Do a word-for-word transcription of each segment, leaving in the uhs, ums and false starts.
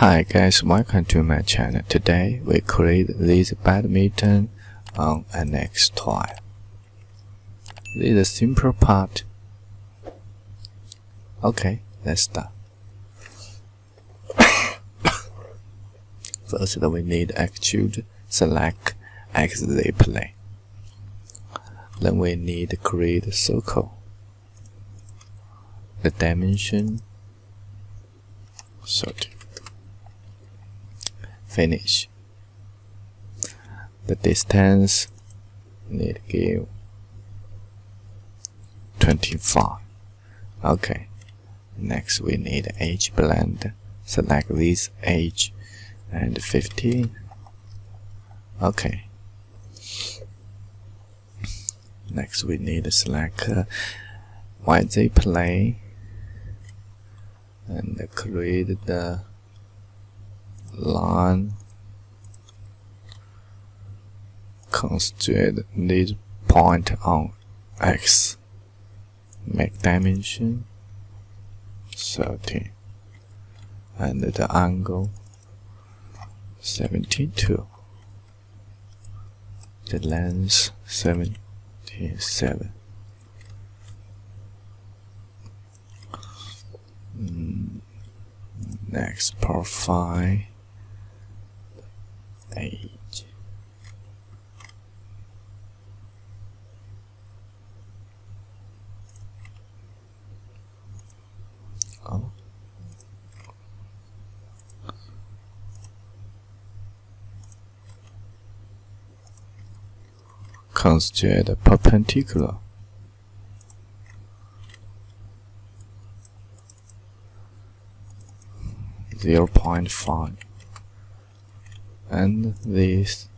Hi guys, welcome to my channel. Today we create this badminton on an X-Toy. This is a simple part. Okay, let's start. First we need extrude, select, exit plane. Then we need to create a circle. The dimension thirty. Finish. The distance need to give twenty-five. Okay. Next we need edge blend. Select this edge and fifteen. Okay. Next we need to select uh, Y Z plane and create the line, constrain this point on X, make dimension thirty and the angle seventy-two, the length seventy-seven. Mm. Next, profile age. Oh. Construct a perpendicular. Zero point five. And this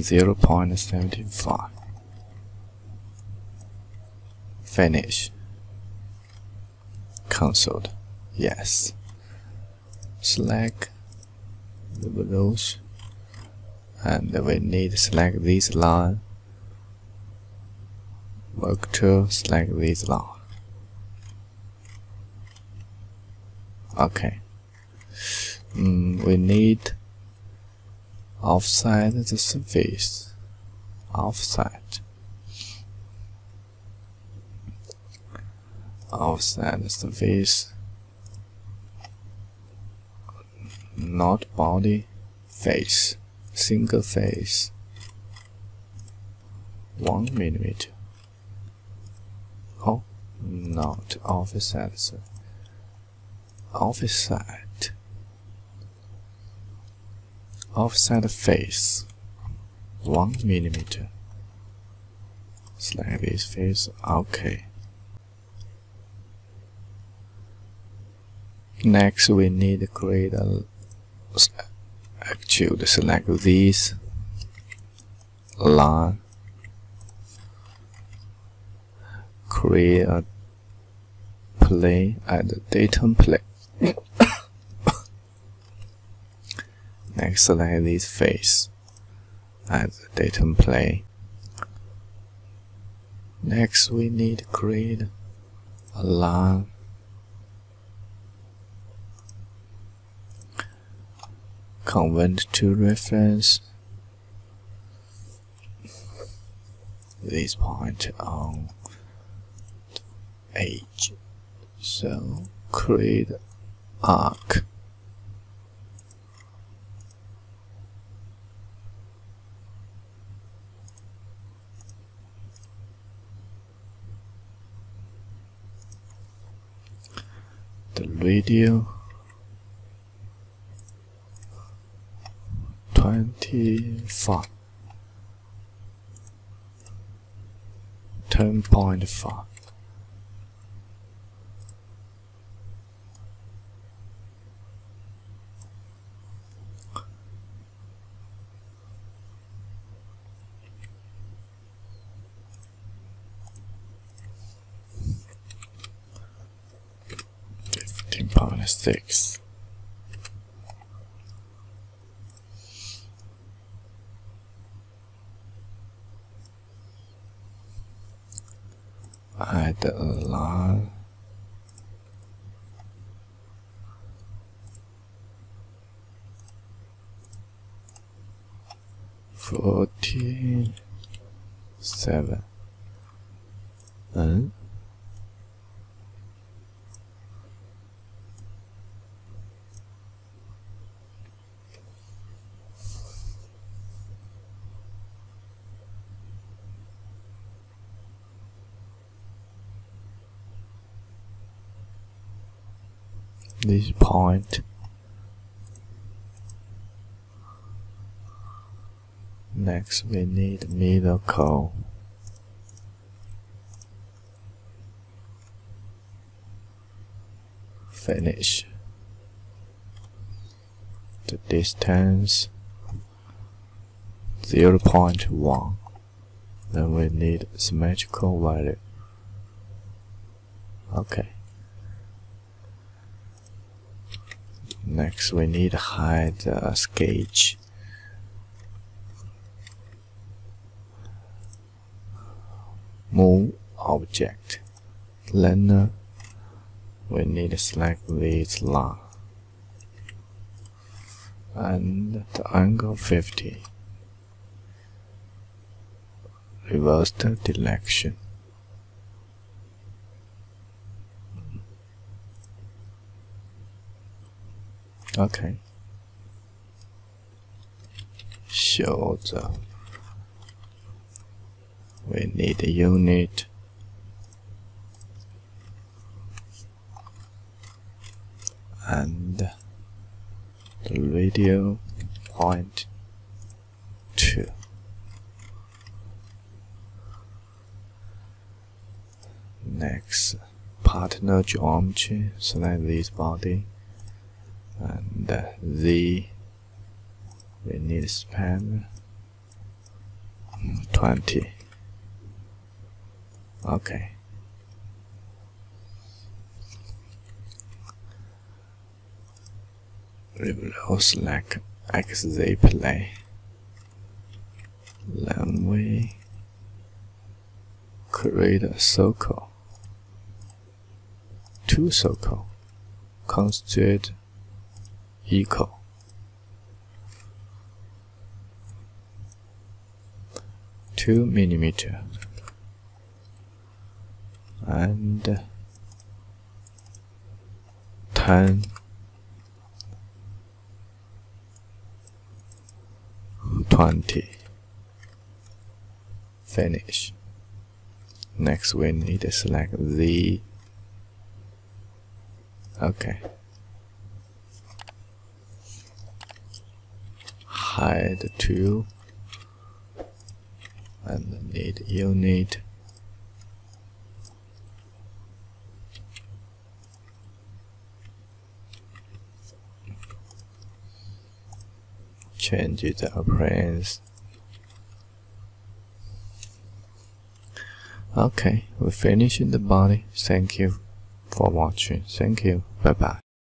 zero point seventy five. Finish. Cancelled. Yes. Select the rows, and we need to select this line. Work to select this line. Okay. Mm, we need offset the surface. Offset. Offset the surface. Not body, face. Single face. One millimeter. Oh, not offset. Offset, offset face, one millimeter. Select this face. Okay. Next, we need to create a. Actually, select this line. Create a plane at the datum plane. Next, select this face as the datum plane. Next, we need to create a line convert to reference this point on edge. So create arc. The radio twenty-five, ten point five. Six. I did a lot. Fourteen, seven, and this point. Next, we need middle cone. Finish. The distance zero point one. Then we need symmetrical value. Okay. Next, we need hide the sketch. Move object. Then we need to select this line and the angle fifty. Reverse the direction. Okay. Show the. We need a unit. And the radio point two. Next, partner geometry. Select this body. And Z, we need span twenty. Okay. Reverse like X Z plane. Then we create a circle. Two circle. Constitute equal. Two millimeter. And ten twenty finish. Next we need to select the okay. Hide two and need unit. Change the appearance. Okay, we finished the body. Thank you for watching. Thank you. Bye bye.